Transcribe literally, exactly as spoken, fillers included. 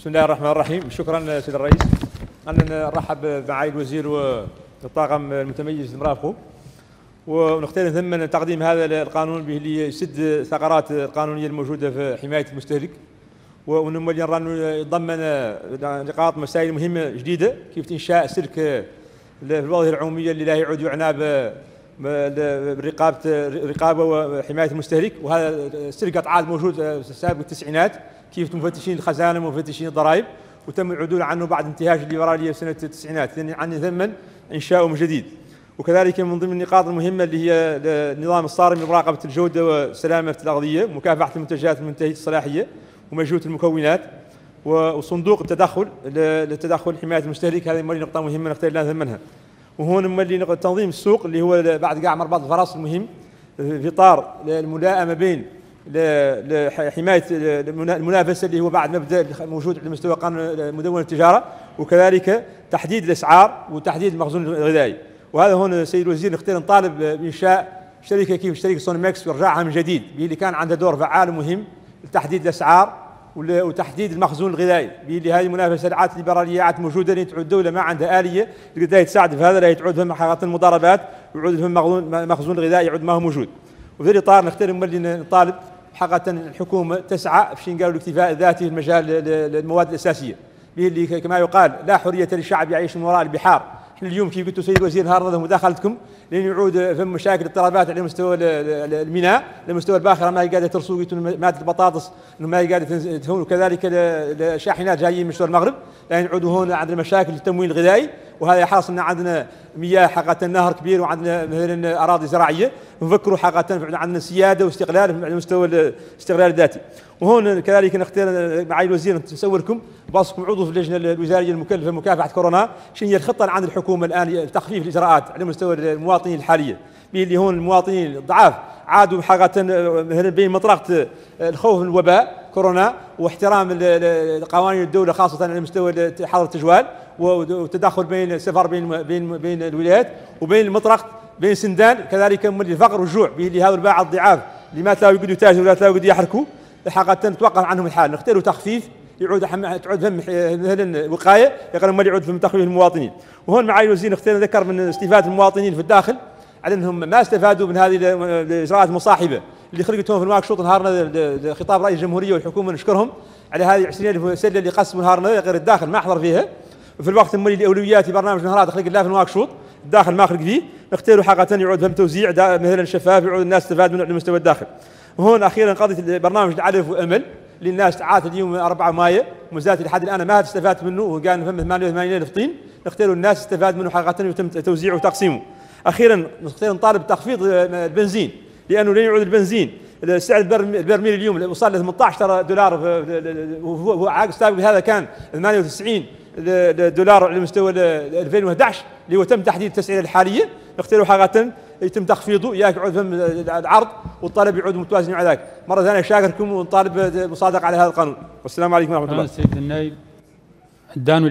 بسم الله الرحمن الرحيم. شكرا سيد الرئيس. أنا نرحب معالي الوزير والطاقم المتميز لمرافقو، ونختار ثمن تقديم هذا القانون به لسد الثغرات القانونية الموجودة في حماية المستهلك، ونمولي نرى يتضمن نقاط مسائل مهمة جديدة كيف إنشاء سلك في الوظيفة العمومية اللي لا يعود يعنى برقابة رقابة وحماية المستهلك. وهذا السلك قطعات موجود في سابق التسعينات كيف مفتشين الخزانة ومفتشين الضرائب، وتم العدول عنه بعد انتهاج الليبرالية في سنة التسعينات، لأن عن ثمن إنشاؤه من جديد. وكذلك من ضمن النقاط المهمة اللي هي النظام الصارم لمراقبة الجودة والسلامة في الأغذية، مكافحة المنتجات المنتهية الصلاحية ومجهولة المكونات، وصندوق التدخل للتدخل حماية المستهلك. هذه مولي نقطة مهمة نختار لها ثمنها. وهون مولي تنظيم السوق اللي هو بعد قاع مربط الفرس المهم في إطار الملائمة بين لحماية المنافسة اللي هو بعد مبدأ موجود على مستوى قانون مدونة التجارة، وكذلك تحديد الأسعار وتحديد المخزون الغذائي. وهذا هون سيد الوزير نختار نطالب بإنشاء شركة كيف شركة سونيماكس وإرجاعها من جديد، اللي كان عندها دور فعال مهم لتحديد الأسعار وتحديد المخزون الغذائي، اللي هذه المنافسة العادة الليبرالية عادة موجودة، لأن تعود الدولة ما عندها آلية تقدر تساعد في هذا، لا تعود فهم حقيقة المضاربات ويعود فهم مخزون غذائي يعود ما هو موجود. وفي الإطار نختار نطالب حقيقة الحكومة تسعى في شيء قالوا الاكتفاء الذاتي في مجال المواد الأساسية، اللي كما يقال لا حرية للشعب يعيش من وراء البحار. احنا اليوم كيف قلتوا سيد الوزير نهار مداخلتكم لأن يعود فم مشاكل اضطرابات على مستوى الميناء، على مستوى الباخرة ما هي قاعدة ترسو مادة البطاطس ما هي قاعدة تهون، وكذلك الشاحنات جايين من مستوى المغرب، لأن يعودوا هون عندنا مشاكل التموين الغذائي. وهذا حاصلنا عندنا مياه حقيقة نهر كبير، وعندنا مثلا أراضي زراعية نفكروا حقيقة عندنا سيادة واستقلال على مستوى الاستقلال الذاتي. وهون كذلك نختار معالي الوزير نصوركم باصكم عضو في اللجنة الوزارية المكلفة بمكافحة كورونا، شنو هي الخطة اللي عند الحكومة الآن لتخفيف الإجراءات على مستوى المواطنين الحالية، اللي هون المواطنين الضعاف عادوا حقيقة بين مطرقة الخوف من الوباء كورونا واحترام قوانين الدولة خاصة على مستوى حظر التجوال والتدخل بين السفر بين بين بين الولايات وبين المطرقة بين سندان. كذلك من الفقر والجوع اللي هذول الباعة الضعاف اللي ما تلاقوا يقدروا يتاجروا ولا تلاقوا يقدروا يحركوا حقيقة توقف عنهم الحال، نختاروا تخفيف يعود تعود فم مثلا وقاية يقدر ما يعود فم تخفيف المواطنين. وهون معالي الوزير نختار نذكر من استفادة المواطنين في الداخل على انهم ما استفادوا من هذه الاجراءات المصاحبه اللي خرجتهم في المواكشوط نهارنا خطاب رئيس الجمهوريه والحكومه نشكرهم على هذه عشرين ألف سله اللي قسموا نهارنا غير الداخل ما حضر فيها. في الوقت المالي الاولويات برنامج نهارات خلق الله في المواكشوط الداخل ما خلق فيه، نختاروا حقيقه يعود فهم توزيع مثلا شفاف يعود الناس تستفاد من مستوى الداخل. وهون اخيرا قضيه برنامج العلف وامل للناس تعاد اليوم أربعة مايو مزات لحد الان ما استفادت منه، وكان فم ثمانية وثمانين ألف طين، نختاروا الناس تستفاد منه حقيقه ويتم توزيعه وتقسيمه. اخيرا نختار نطالب بتخفيض البنزين، لانه لن يعود البنزين سعر البرميل اليوم وصل ل ثمانية عشر دولار، وهو عاق السابق هذا كان ثمانية وتسعين دولار على مستوى ألفين وأحد عشر اللي هو تم تحديد التسعيره الحاليه، نختاروا حقيقه يتم تخفيضه ياك يعود العرض والطلب يعود متوازن على ذلك. مره ثانيه شاكركم ونطالب بالمصادقه على هذا القانون، والسلام عليكم ورحمه الله. السيد النائب.